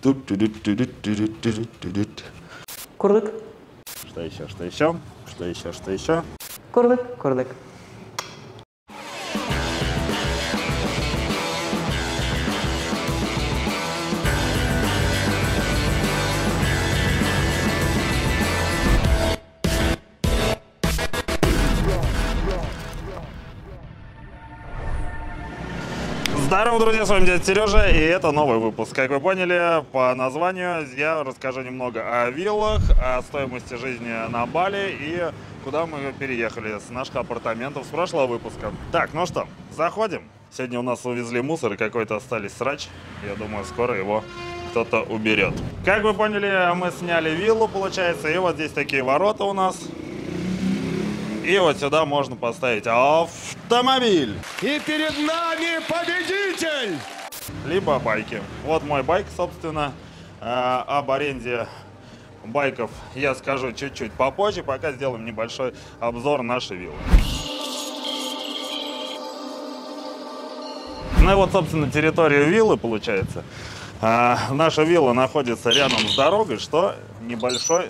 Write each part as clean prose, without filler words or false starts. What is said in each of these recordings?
Курлык. Что еще, что еще? Что еще, что еще? Курлык, курлык. Здорово, друзья, с вами дядя Сережа, и это новый выпуск. Как вы поняли по названию, я расскажу немного о виллах, о стоимости жизни на Бали и куда мы переехали с наших апартаментов с прошлого выпуска. Так, ну что, заходим. Сегодня у нас увезли мусор и какой-то остались срач. Я думаю, скоро его кто-то уберет. Как вы поняли, мы сняли виллу, получается, и вот здесь такие ворота у нас. И вот сюда можно поставить автомобиль. И перед нами победитель! Либо байки. Вот мой байк, собственно. Об аренде байков я скажу чуть-чуть попозже. Пока сделаем небольшой обзор нашей виллы. Ну и вот, собственно, территория виллы, получается. Наша вилла находится рядом с дорогой, что небольшой,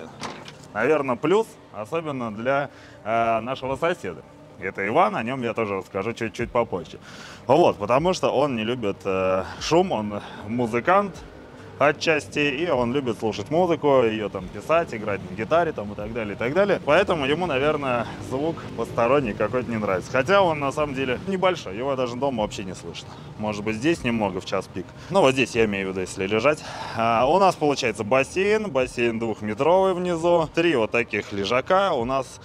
наверное, плюс. Особенно для нашего соседа. Это Иван, о нем я тоже расскажу чуть-чуть попозже. Вот, потому что он не любит шум, он музыкант отчасти, и он любит слушать музыку, ее там писать, играть на гитаре там, и так далее, и так далее. Поэтому ему, наверное, звук посторонний какой-то не нравится. Хотя он на самом деле небольшой, его даже дома вообще не слышно. Может быть, здесь немного в час пик. Ну, вот здесь я имею в виду, если лежать. У нас получается бассейн двухметровый внизу, три вот таких лежака, у нас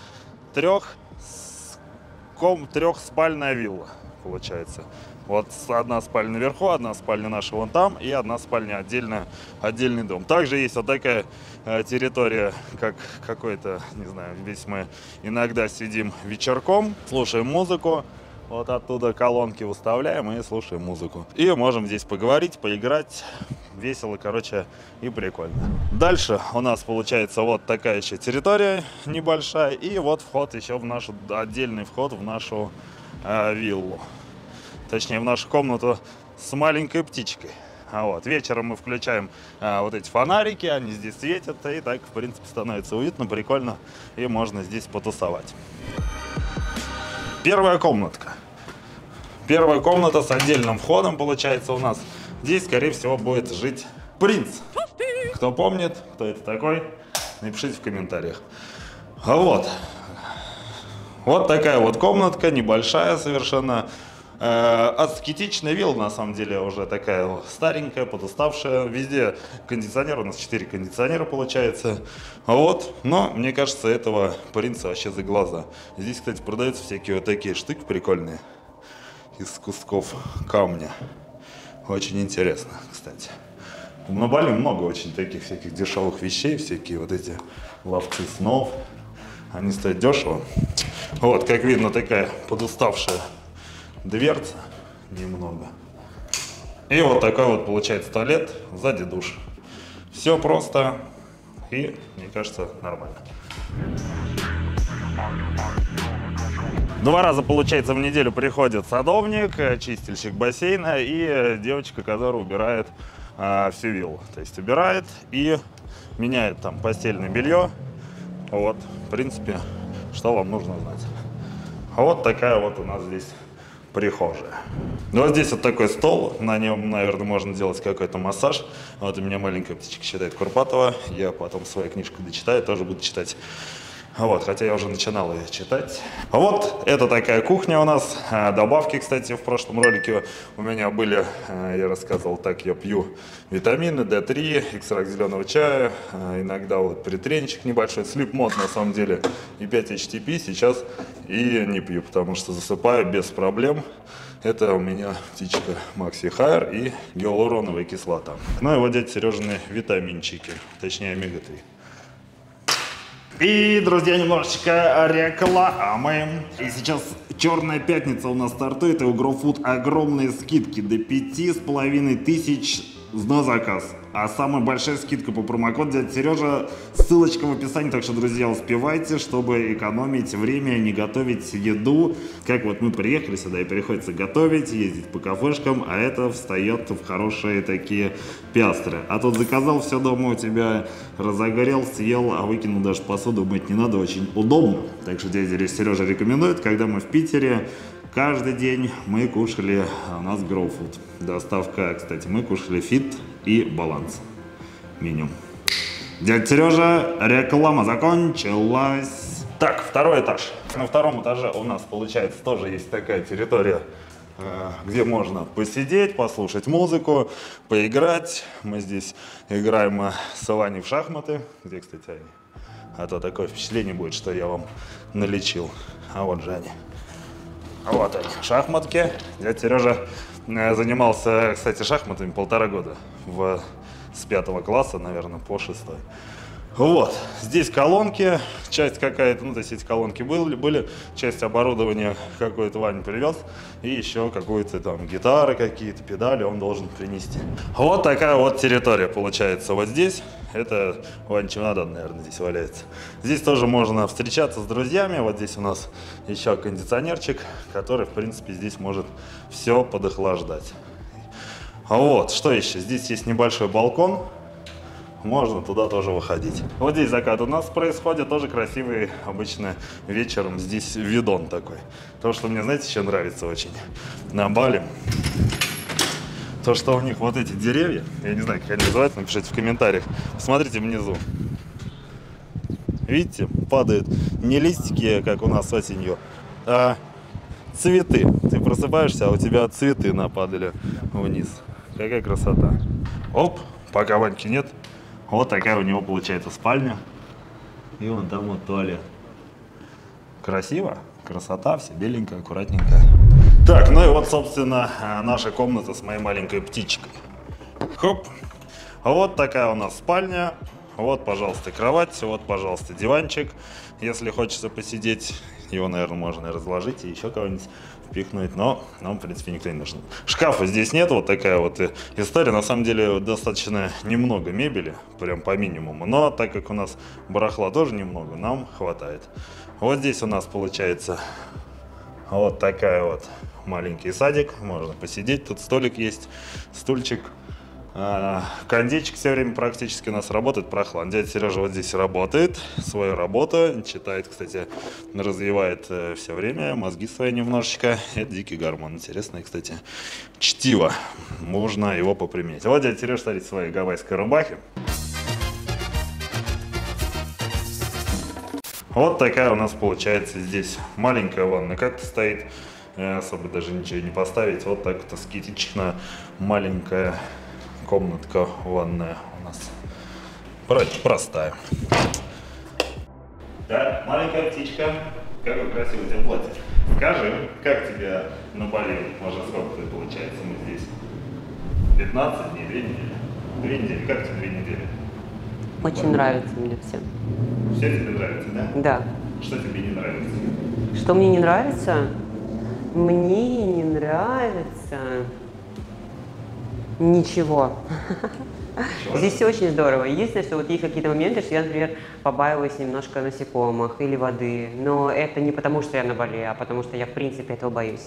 трехспальная вилла получается. Вот одна спальня наверху, одна спальня наша вон там и одна спальня отдельный дом. Также есть вот такая территория, как какой-то, не знаю, здесь мы иногда сидим вечерком, слушаем музыку. Вот оттуда колонки выставляем и слушаем музыку. И можем здесь поговорить, поиграть. Весело, короче, и прикольно. Дальше у нас получается вот такая еще территория небольшая. И вот вход еще в нашу, отдельный вход в нашу виллу. Точнее, в нашу комнату с маленькой птичкой. Вот. Вечером мы включаем вот эти фонарики, они здесь светят, и так, в принципе, становится уютно, прикольно, и можно здесь потусовать. Первая комнатка. Первая комната с отдельным входом, получается, у нас. Здесь, скорее всего, будет жить принц. Кто помнит, кто это такой, напишите в комментариях. Вот. Вот такая вот комнатка, небольшая совершенно. Аскетичная вилла, на самом деле, уже такая старенькая, подуставшая. Везде кондиционер, у нас 4 кондиционера получается. Вот, но мне кажется, этого принца вообще за глаза. Здесь, кстати, продаются всякие вот такие штуки прикольные из кусков камня. Очень интересно, кстати. На Бали много очень таких всяких дешевых вещей, всякие вот эти ловцы снов. Они стоят дешево. Вот, как видно, такая подуставшая дверца немного. И вот такой вот получается туалет, сзади душ. Все просто и, мне кажется, нормально. 2 раза, получается, в неделю приходит садовник, чистильщик бассейна и девочка, которая убирает всю виллу. То есть убирает и меняет там постельное белье. Вот, в принципе, что вам нужно знать. Вот такая вот у нас здесь прихожая. Вот здесь вот такой стол, на нем, наверное, можно делать какой-то массаж. Вот у меня маленькая птичка читает Курпатова, я потом свою книжку дочитаю, тоже буду читать. Вот, хотя я уже начинал ее читать. Вот, это такая кухня у нас. Добавки, кстати, в прошлом ролике у меня были, я рассказывал, так я пью витамины, D3, экстракт зеленого чая, иногда вот притренчик небольшой, слип мод на самом деле, и 5 HTP сейчас и не пью, потому что засыпаю без проблем. Это у меня птичка Макси Хайер и гиалуроновая кислота. Ну и вот эти Сережины витаминчики, точнее омега-3. И, друзья, немножечко рекламы. И сейчас Черная пятница у нас стартует, и у GrowFood огромные скидки до 5500 на заказ. А самая большая скидка по промокоду «Дядя Сережа», ссылочка в описании, так что, друзья, успевайте, чтобы экономить время, не готовить еду. Как вот мы приехали сюда и приходится готовить, ездить по кафешкам, а это встает в хорошие такие пиастры. А тут заказал все дома у тебя, разогрел, съел, а выкинул даже посуду, мыть не надо, очень удобно. Так что «Дядя Сережа» рекомендует, когда мы в Питере, каждый день мы кушали, у нас GrowFood. Доставка, кстати, мы кушали фит и баланс. Меню. Дядя Сережа, реклама закончилась. Так, второй этаж. На втором этаже у нас, получается, тоже есть такая территория, где можно посидеть, послушать музыку, поиграть. Мы здесь играем с Иваней в шахматы. Где, кстати, они? А то такое впечатление будет, что я вам налечил. А вот же они. Вот они, шахматки. Дядя Сережа занимался, кстати, шахматами 1,5 года. С 5 класса, наверное, по 6. Вот, здесь колонки, часть какая-то, ну, то есть эти колонки были, часть оборудования какой-то Ваня привез, и еще какую-то там гитары, какие-то педали он должен принести. Вот такая вот территория получается вот здесь. Это Ваня чемодан, наверное, здесь валяется. Здесь тоже можно встречаться с друзьями. Вот здесь у нас еще кондиционерчик, который, в принципе, здесь может все подохлаждать. Вот, что еще? Здесь есть небольшой балкон. Можно туда тоже выходить. Вот здесь закат у нас происходит, тоже красивый, обычно вечером здесь видон такой. То, что мне, знаете, еще нравится очень на Бали, то, что у них вот эти деревья, я не знаю, как они называются, напишите в комментариях. Посмотрите внизу. Видите, падают не листики, как у нас осенью, а цветы. Ты просыпаешься, а у тебя цветы нападали вниз. Какая красота. Оп, пока Ваньки нет. Вот такая у него получается спальня. И вон там вот туалет. Красиво, красота, все беленькая, аккуратненькая. Так, ну и вот, собственно, наша комната с моей маленькой птичкой. Хоп. Вот такая у нас спальня. Вот, пожалуйста, кровать, вот, пожалуйста, диванчик. Если хочется посидеть, его, наверное, можно и разложить, и еще кого-нибудь впихнуть, но нам, в принципе, никто не нужен. Шкафа здесь нет, вот такая вот история. На самом деле, достаточно немного мебели, прям по минимуму, но так как у нас барахла тоже немного, нам хватает. Вот здесь у нас получается вот такая вот маленький садик, можно посидеть, тут столик есть, стульчик. Кондичек все время практически у нас работает, прохладно. Дядя Сережа вот здесь работает, свою работу, читает, кстати, развивает все время, мозги свои немножечко. Это дикий гормон, интересное, кстати, чтиво, можно его поприменять. Вот дядя Сережа стоит в своей гавайской рубахе. Вот такая у нас получается здесь маленькая ванна, как-то стоит, особо даже ничего не поставить, вот так вот аскетично маленькая комнатка ванная у нас простая. Да, маленькая птичка, какое красивое у тебя платье. Скажи, как тебя на Бали, может, сколько ты, получается, мы здесь? 15 дней, 2 недели? 2 недели, как тебе 2 недели? Очень нравится мне все. Все тебе нравится, да? Да. Что тебе не нравится? Что мне не нравится? Мне не нравится... Ничего. Чего? Здесь все очень здорово. Единственное, что вот есть какие-то моменты, что я, например, побаиваюсь немножко насекомых или воды. Но это не потому, что я на Бали, а потому что я, в принципе, этого боюсь.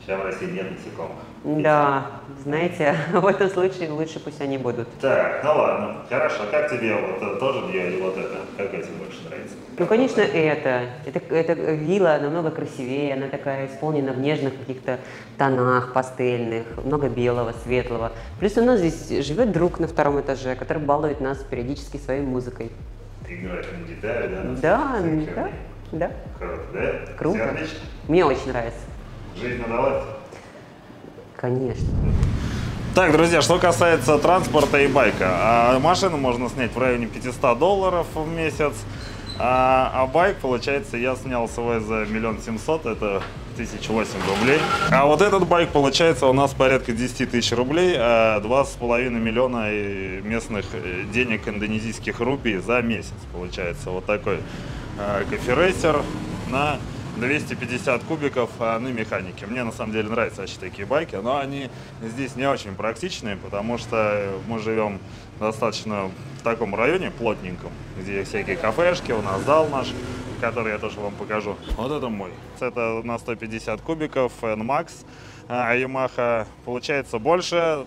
Сейчас в России нет насекомых. Да, знаете, в этом случае лучше пусть они будут. Так, ну ладно, хорошо. Как тебе вот тоже делали вот это? Какая тебе больше нравится? Ну, конечно, это. Эта вилла намного красивее, она такая исполнена в нежных каких-то тонах пастельных, много белого, светлого. Плюс у нас здесь живет друг на втором этаже, который балует нас периодически своей музыкой. Ты играешь на гитаре, да? Да, да. Круто, да? Круто. Мне очень нравится. Жизнь удалась? Конечно. Так, друзья, что касается транспорта и байка. Машину можно снять в районе $500 в месяц. А байк, получается, я снял свой за 1 700 000, это 1008 рублей. А вот этот байк, получается, у нас порядка 10 000 рублей, 2,5 миллиона местных денег, индонезийских рупий, за месяц. Получается вот такой кофе-рейсер на 250 кубиков, ну и механики. Мне на самом деле нравятся вообще такие байки, но они здесь не очень практичные, потому что мы живем достаточно в таком районе плотненьком, где всякие кафешки, у нас зал наш, который я тоже вам покажу. Вот это мой. Это на 150 кубиков, N-Max, Yamaha. Получается больше,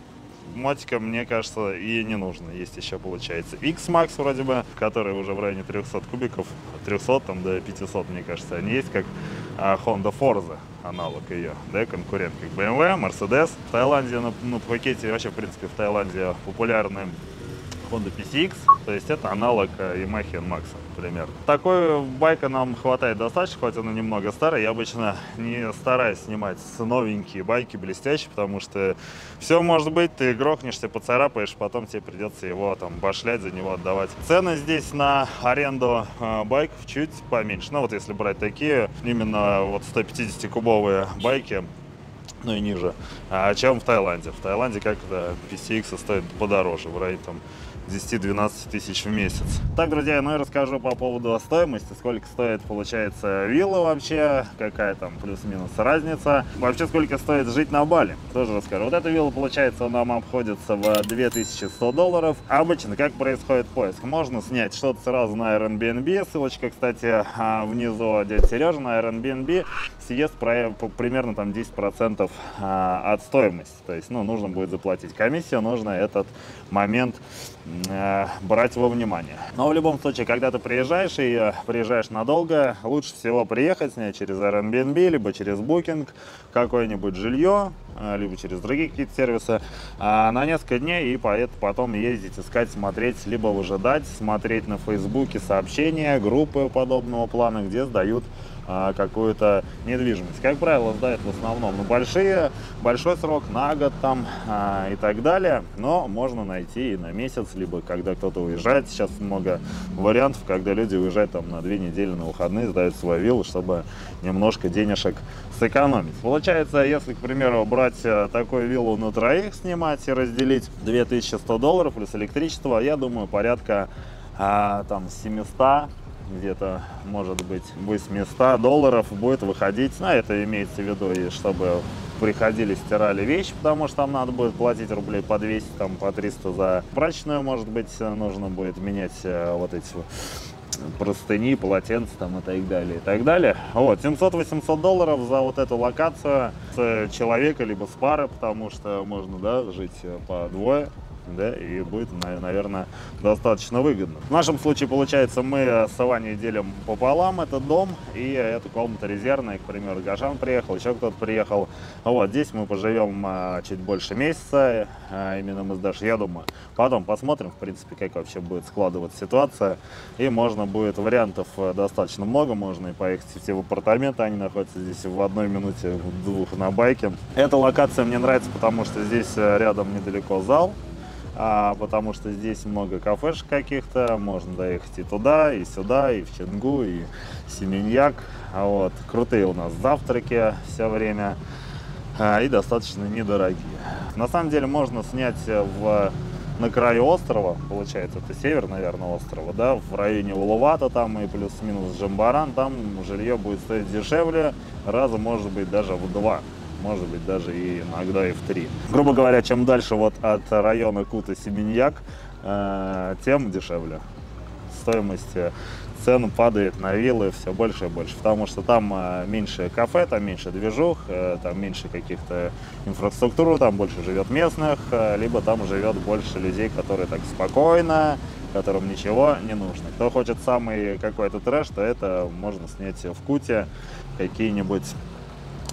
мотика, мне кажется, и не нужно. Есть еще, получается, X-Max вроде бы, который уже в районе 300 кубиков, 300 там, до 500, мне кажется, они есть, как Honda Forza, аналог ее, да, конкурент, как BMW, Mercedes. В Таиланде, на пакете, вообще, в принципе, в Таиланде популярны Honda PCX, то есть это аналог Yamaha N-Max, например. Такой байка нам хватает достаточно, хоть она немного старая. Я обычно не стараюсь снимать новенькие байки, блестящие, потому что все может быть, ты грохнешься, поцарапаешь, потом тебе придется его там башлять, за него отдавать. Цены здесь на аренду байков чуть поменьше. Ну вот если брать такие, именно вот 150-кубовые байки, ну и ниже, чем в Таиланде. В Таиланде как-то PCX стоит подороже, в районе там 10-12 тысяч в месяц. Так, друзья, ну и расскажу по поводу стоимости, сколько стоит, получается, вилла вообще, какая там плюс-минус разница, вообще сколько стоит жить на Бали, тоже расскажу. Вот эта вилла, получается, нам обходится в 2100 долларов. Обычно как происходит поиск? Можно снять что-то сразу на Airbnb, ссылочка, кстати, внизу, дядя Сережа, на Airbnb съест примерно там 10% от стоимости, то есть, ну, нужно будет заплатить комиссию, нужно этот момент брать во внимание. Но в любом случае, когда ты приезжаешь и приезжаешь надолго, лучше всего приехать, снять через Airbnb, либо через booking какое-нибудь жилье, либо через другие какие-то сервисы на несколько дней, и потом ездить, искать, смотреть, либо выжидать, смотреть на Фейсбуке сообщения, группы подобного плана, где сдают какую-то недвижимость. Как правило, сдают в основном на большой срок, на год там и так далее, но можно найти и на месяц, либо когда кто-то уезжает. Сейчас много вариантов, когда люди уезжают там на 2 недели на выходные, сдают свою виллу, чтобы немножко денежек сэкономить. Получается, если, к примеру, брать такую виллу на троих, снимать и разделить 2100 долларов плюс электричество, я думаю, порядка там 700, где-то, может быть, 800 долларов будет выходить. На это имеется в виду, и чтобы приходили, стирали вещи, потому что там надо будет платить рублей по 200, там, по 300 за прачечную, может быть, нужно будет менять вот эти простыни, полотенца там и так далее, и так далее. Вот, 700-800 долларов за вот эту локацию с человека, либо с пары, потому что можно, да, жить по двое. Да, и будет, наверное, достаточно выгодно. В нашем случае, получается, мы с Ваней делим пополам этот дом и эту комнату резервную. К примеру, Гашан приехал, еще кто-то приехал. Вот здесь мы поживем чуть больше месяца, именно мы с Дашей, я думаю. Потом посмотрим, в принципе, как вообще будет складываться ситуация. И можно будет, вариантов достаточно много. Можно и поехать все в апартаменты, они находятся здесь в 1 минуте, в 2 на байке. Эта локация мне нравится, потому что здесь рядом недалеко зал. Потому что здесь много кафешек каких-то, можно доехать и туда, и сюда, и в Чингу, и Семеньяк. Вот. Крутые у нас завтраки все время и достаточно недорогие. На самом деле можно снять на краю острова, получается, это север, наверное, острова, да, в районе Улувата там и плюс-минус Джамбаран, там жилье будет стоить дешевле, раза, может быть, даже в 2. Может быть, даже и иногда и в 3. Грубо говоря, чем дальше вот от района Кута-Семеньяк, тем дешевле. Стоимость цен падает на виллы все больше и больше, потому что там меньше кафе, там меньше движух, там меньше каких-то инфраструктур, там больше живет местных, либо там живет больше людей, которые так спокойно, которым ничего не нужно. Кто хочет самый какой-то трэш, то это можно снять в Куте какие-нибудь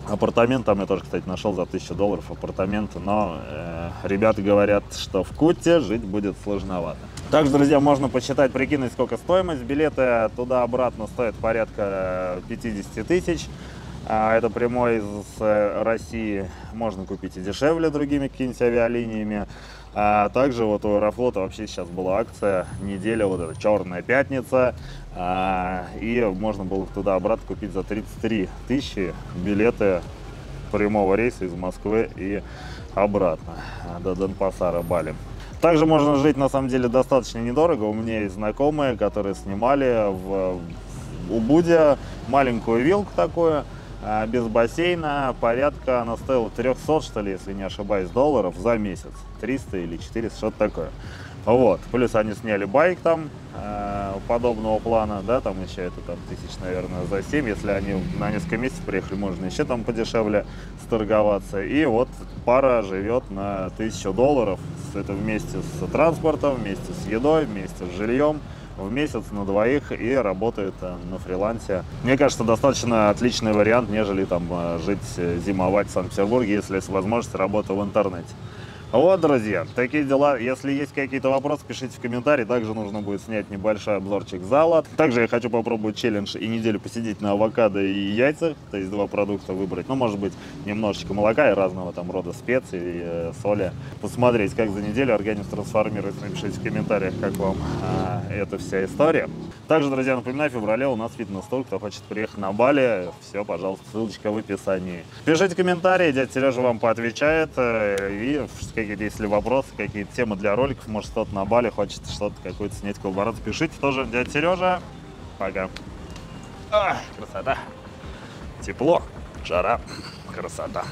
апартамент, там я тоже, кстати, нашел за 1000 долларов апартамент, но ребята говорят, что в Куте жить будет сложновато. Также, друзья, можно посчитать, прикинуть, сколько стоимость. Билеты туда-обратно стоят порядка 50 тысяч. Это прямой из России, можно купить и дешевле другими какими-нибудь авиалиниями. А также вот у Аэрофлота вообще сейчас была акция, неделя, вот эта черная пятница, и можно было туда-обратно купить за 33 тысячи билеты прямого рейса из Москвы и обратно до Денпасара, Бали. Также можно жить, на самом деле, достаточно недорого. У меня есть знакомые, которые снимали в у Будя маленькую вилку такую, без бассейна, порядка, она стоила 300, что ли, если не ошибаюсь, долларов за месяц, 300 или 400, что-то такое. Вот, плюс они сняли байк там, подобного плана, да, там еще это там тысяч, наверное, за 7, если они на несколько месяцев приехали, можно еще там подешевле сторговаться. И вот пара живет на 1000 долларов, это вместе с транспортом, вместе с едой, вместе с жильем, в месяц на двоих, и работает на фрилансе. Мне кажется, достаточно отличный вариант, нежели там жить, зимовать в Санкт-Петербурге, если есть возможность работы в интернете. Вот, друзья, такие дела. Если есть какие-то вопросы, пишите в комментарии. Также нужно будет снять небольшой обзорчик зала. Также я хочу попробовать челлендж и неделю посидеть на авокадо и яйцах. То есть два продукта выбрать. Ну, может быть, немножечко молока и разного там рода специй и соли. Посмотреть, как за неделю организм трансформируется. Напишите в комментариях, как вам эта вся история. Также, друзья, напоминаю, в феврале у нас фитнес-тур. Кто хочет приехать на Бали, все, пожалуйста, ссылочка в описании. Пишите комментарии, дядя Сережа вам поотвечает. И если вопросы, какие-то темы для роликов, может, что-то на Бали, хочет что-то какое-то снять, коллаборацию, пишите тоже. Дядя Сережа, пока. Красота. Тепло, жара, красота.